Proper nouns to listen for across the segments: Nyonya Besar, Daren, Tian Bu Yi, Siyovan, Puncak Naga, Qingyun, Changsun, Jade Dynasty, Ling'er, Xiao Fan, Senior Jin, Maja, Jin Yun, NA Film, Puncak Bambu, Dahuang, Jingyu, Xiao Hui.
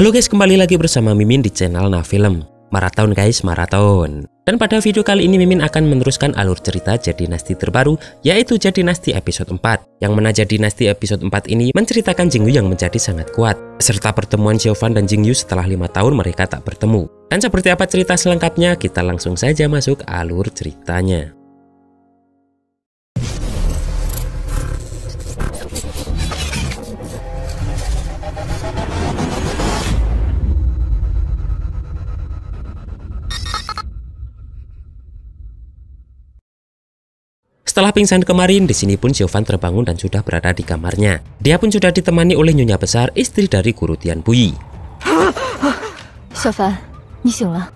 Halo guys, kembali lagi bersama Mimin di channel Nah Film. Maraton guys, maraton. Dan pada video kali ini Mimin akan meneruskan alur cerita Jade Dynasty terbaru, yaitu Jade Dynasty episode 4. Yang mana Jade Dynasty episode 4 ini menceritakan Jingyu yang menjadi sangat kuat, serta pertemuan Siyovan dan Jingyu setelah 5 tahun mereka tak bertemu. Dan seperti apa cerita selengkapnya, kita langsung saja masuk alur ceritanya. Setelah pingsan kemarin, di sini pun Xiao Fan terbangun dan sudah berada di kamarnya. Dia pun sudah ditemani oleh Nyonya Besar, istri dari Guru Tian Bu Yi.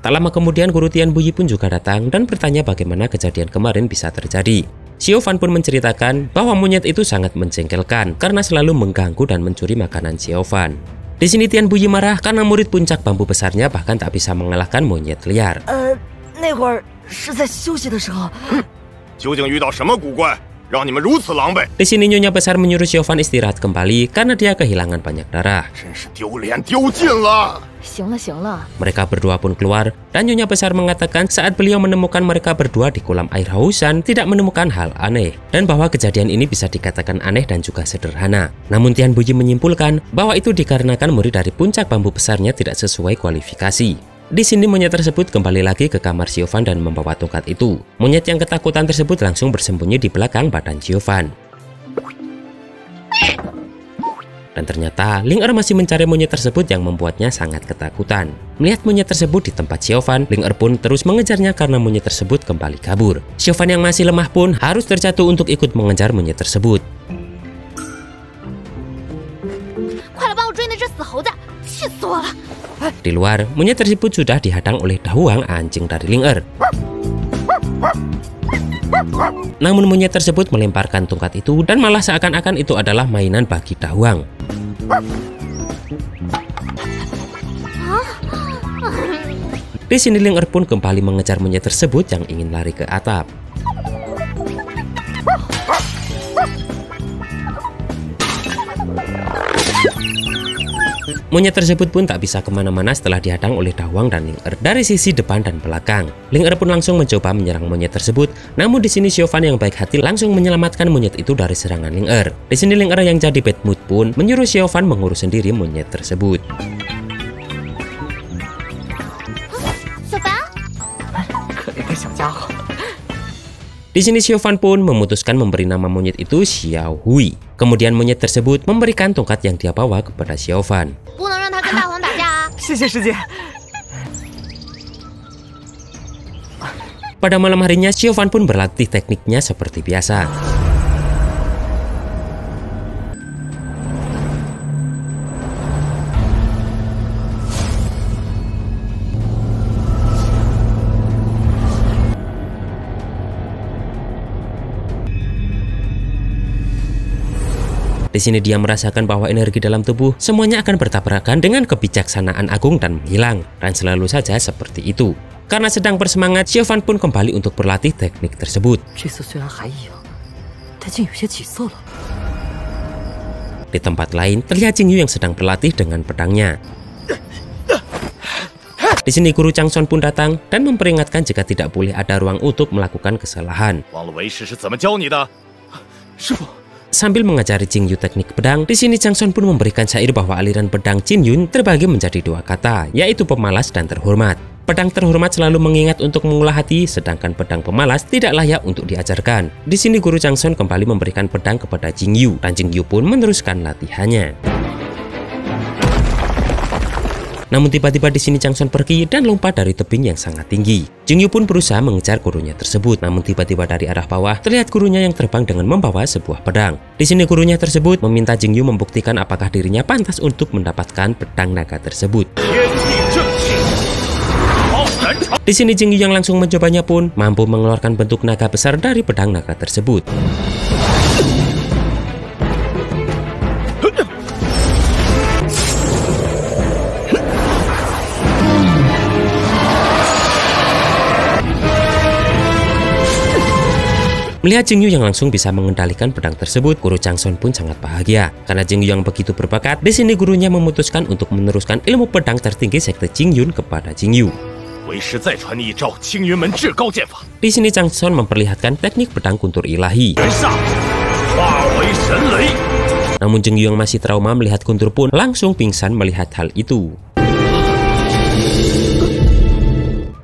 Tak lama kemudian Guru Tian Bu Yi pun juga datang dan bertanya bagaimana kejadian kemarin bisa terjadi. Xiao Fan pun menceritakan bahwa monyet itu sangat menjengkelkan karena selalu mengganggu dan mencuri makanan Xiao Fan. Di sini Tian Bu Yi marah karena murid puncak bambu besarnya bahkan tak bisa mengalahkan monyet liar. Di sini Nyonya Besar menyuruh Siyovan istirahat kembali karena dia kehilangan banyak darah. Mereka berdua pun keluar dan Nyonya Besar mengatakan saat beliau menemukan mereka berdua di kolam air hausan tidak menemukan hal aneh dan bahwa kejadian ini bisa dikatakan aneh dan juga sederhana. Namun Tian Bu Yi menyimpulkan bahwa itu dikarenakan murid dari puncak bambu besarnya tidak sesuai kualifikasi. Di sini monyet tersebut kembali lagi ke kamar Siyovan dan membawa tongkat itu. Monyet yang ketakutan tersebut langsung bersembunyi di belakang badan Siyovan. Dan ternyata Ling'er masih mencari monyet tersebut yang membuatnya sangat ketakutan. Melihat monyet tersebut di tempat Siyovan, Ling'er pun terus mengejarnya karena monyet tersebut kembali kabur. Siyovan yang masih lemah pun harus terjatuh untuk ikut mengejar monyet tersebut. Di luar, monyet tersebut sudah dihadang oleh Dahuang, anjing dari Ling'er. Namun monyet tersebut melemparkan tongkat itu dan malah seakan-akan itu adalah mainan bagi Dahuang. Di sini Ling'er pun kembali mengejar monyet tersebut yang ingin lari ke atap. Monyet tersebut pun tak bisa kemana-mana setelah dihadang oleh Dahuang dan Ling'er dari sisi depan dan belakang. Ling'er pun langsung mencoba menyerang monyet tersebut, namun di sini Siyovan yang baik hati langsung menyelamatkan monyet itu dari serangan Ling'er. Di sini Ling'er yang jadi bad mood pun menyuruh Siyovan mengurus sendiri monyet tersebut. Di sini Siyovan pun memutuskan memberi nama monyet itu Xiao Hui. Kemudian monyet tersebut memberikan tongkat yang dia bawa kepada Siyovan. Pada malam harinya Siyovan pun berlatih tekniknya seperti biasa. Di sini dia merasakan bahwa energi dalam tubuh semuanya akan bertabrakan dengan kebijaksanaan agung dan menghilang, dan selalu saja seperti itu. Karena sedang bersemangat, Siyovan pun kembali untuk berlatih teknik tersebut. Di tempat lain, terlihat Jingyu yang sedang berlatih dengan pedangnya. Di sini guru Changsun pun datang dan memperingatkan jika tidak boleh ada ruang untuk melakukan kesalahan. Sambil mengajari Jingyu teknik pedang, di sini Changsun pun memberikan syair bahwa aliran pedang Jin Yun terbagi menjadi dua kata, yaitu pemalas dan terhormat. Pedang terhormat selalu mengingat untuk mengulah hati, sedangkan pedang pemalas tidak layak untuk diajarkan. Di sini guru Changsun kembali memberikan pedang kepada Jingyu, dan Jingyu pun meneruskan latihannya. Namun tiba-tiba di sini Changsun pergi dan lompat dari tebing yang sangat tinggi. Jingyu pun berusaha mengejar gurunya tersebut, namun tiba-tiba dari arah bawah terlihat gurunya yang terbang dengan membawa sebuah pedang. Di sini gurunya tersebut meminta Jingyu membuktikan apakah dirinya pantas untuk mendapatkan pedang naga tersebut. Di sini Jingyu yang langsung mencobanya pun mampu mengeluarkan bentuk naga besar dari pedang naga tersebut. Melihat Jingyu yang langsung bisa mengendalikan pedang tersebut, guru Changsun pun sangat bahagia. Karena Jingyu yang begitu berbakat, di sini gurunya memutuskan untuk meneruskan ilmu pedang tertinggi sekte Qingyun kepada Jingyu. Di sini Changsun memperlihatkan teknik pedang kuntur ilahi. Namun Jingyu yang masih trauma melihat kuntur pun langsung pingsan melihat hal itu.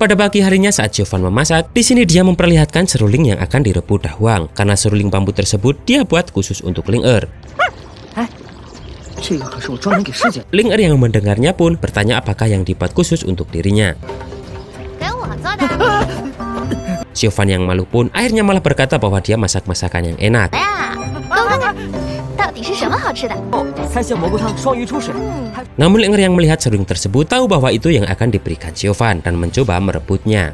Pada pagi harinya saat Siyovan memasak, di sini dia memperlihatkan seruling yang akan direbut Dahuang. Karena seruling bambu tersebut dia buat khusus untuk Ling'er. Ling'er yang mendengarnya pun bertanya apakah yang dibuat khusus untuk dirinya. Siyovan yang malu pun akhirnya malah berkata bahwa dia masak masakan yang enak. Namun Ling'er yang melihat seruling tersebut tahu bahwa itu yang akan diberikan Siyovan dan mencoba merebutnya.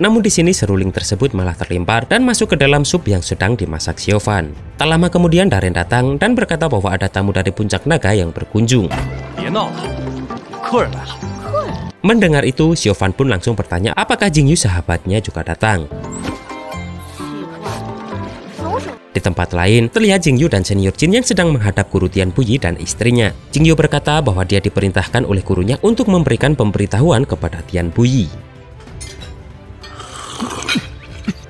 Namun di sini seruling tersebut malah terlempar dan masuk ke dalam sup yang sedang dimasak Siyovan. Tak lama kemudian Daren datang dan berkata bahwa ada tamu dari Puncak Naga yang berkunjung. Mendengar itu, Siyovan pun langsung bertanya apakah Jingyu sahabatnya juga datang. Di tempat lain, terlihat Jingyu dan Senior Jin yang sedang menghadap guru Tian Bu Yi dan istrinya. Jingyu berkata bahwa dia diperintahkan oleh gurunya untuk memberikan pemberitahuan kepada Tian Bu Yi.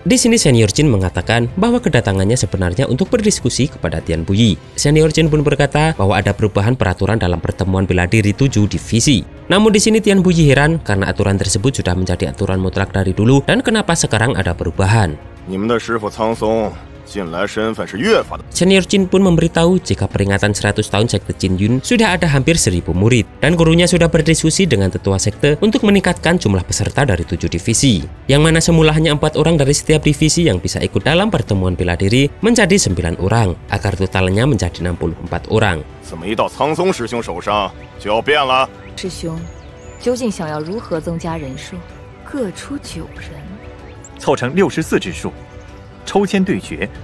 Di sini Senior Jin mengatakan bahwa kedatangannya sebenarnya untuk berdiskusi kepada Tian Bu Yi. Senior Jin pun berkata bahwa ada perubahan peraturan dalam pertemuan bela diri 7 divisi. Namun di sini Tian Bu Yi heran karena aturan tersebut sudah menjadi aturan mutlak dari dulu dan kenapa sekarang ada perubahan. Senior Jin pun memberitahu jika peringatan 100 tahun sekte Qingyun sudah ada hampir 1000 murid dan gurunya sudah berdiskusi dengan tetua sekte untuk meningkatkan jumlah peserta dari 7 divisi. Yang mana semula hanya 4 orang dari setiap divisi yang bisa ikut dalam pertemuan bela diri menjadi 9 orang, agar totalnya menjadi 64 orang.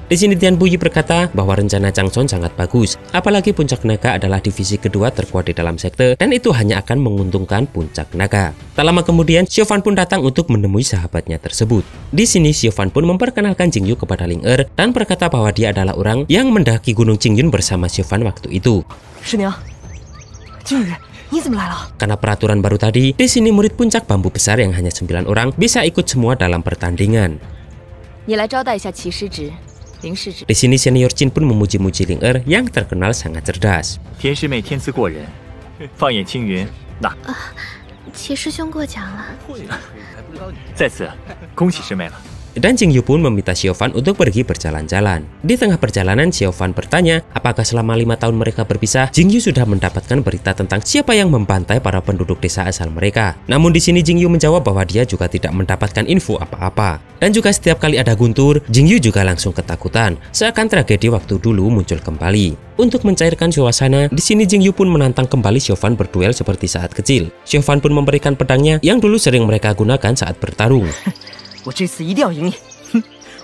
Di sini Tian Bu Yi berkata bahwa rencana Changsun sangat bagus, apalagi Puncak Naga adalah divisi kedua terkuat di dalam sekte dan itu hanya akan menguntungkan Puncak Naga. Tak lama kemudian Siyovan pun datang untuk menemui sahabatnya tersebut. Di sini Siyovan pun memperkenalkan Jingyu kepada Ling'er dan berkata bahwa dia adalah orang yang mendaki Gunung Qingyun bersama Siyovan waktu itu. Karena peraturan baru tadi, di sini murid Puncak Bambu Besar yang hanya 9 orang bisa ikut semua dalam pertandingan. Di sini Senior Jin pun memuji-muji Ling'er yang terkenal sangat cerdas. Dan Jingyu pun meminta Siyovan untuk pergi berjalan-jalan. Di tengah perjalanan Siyovan bertanya apakah selama 5 tahun mereka berpisah, Jingyu sudah mendapatkan berita tentang siapa yang membantai para penduduk desa asal mereka. Namun di sini Jingyu menjawab bahwa dia juga tidak mendapatkan info apa-apa. Dan juga setiap kali ada guntur, Jingyu juga langsung ketakutan, seakan tragedi waktu dulu muncul kembali. Untuk mencairkan suasana, di sini Jingyu pun menantang kembali Siyovan berduel seperti saat kecil. Siyovan pun memberikan pedangnya yang dulu sering mereka gunakan saat bertarung.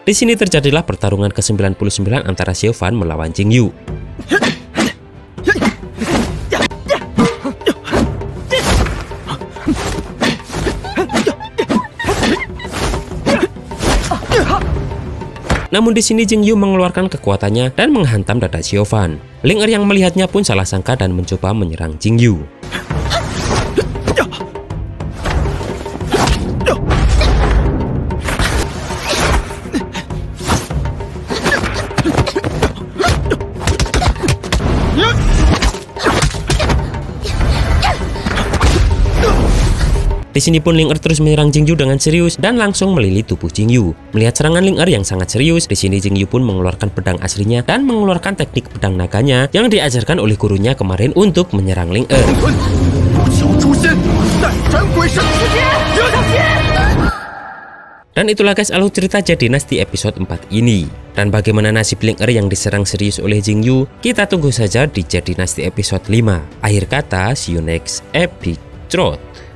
Di sini terjadilah pertarungan ke-99 antara Siyovan melawan Jingyu. Namun di sini Jingyu mengeluarkan kekuatannya dan menghantam dada Siyovan. Ling'er yang melihatnya pun salah sangka dan mencoba menyerang Jingyu. Di sini pun Ling'er terus menyerang Jingyu dengan serius dan langsung melilit tubuh Jingyu. Melihat serangan Ling'er yang sangat serius, di sini Jingyu pun mengeluarkan pedang aslinya dan mengeluarkan teknik pedang naganya yang diajarkan oleh gurunya kemarin untuk menyerang Ling'er. Dan itulah guys alur cerita Jade Dynasty episode 4 ini. Dan bagaimana nasib Ling'er yang diserang serius oleh Jingyu? Kita tunggu saja di Jade Dynasty episode 5. Akhir kata, see you next episode.